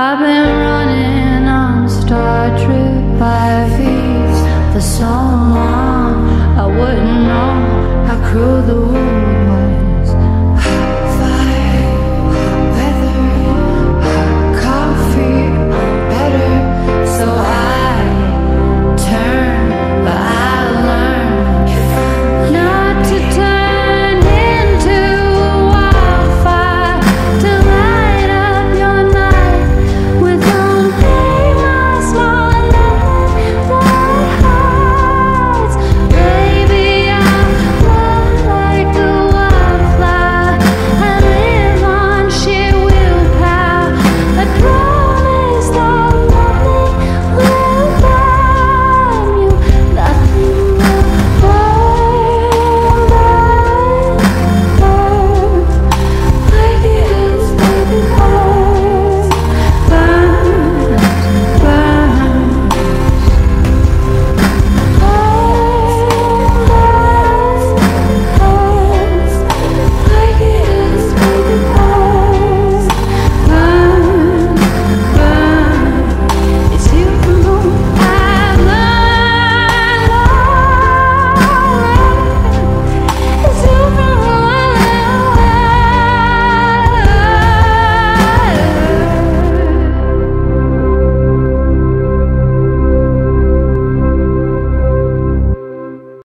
I've been running on Star Trek by feet for so long. I wouldn't know how cruel the world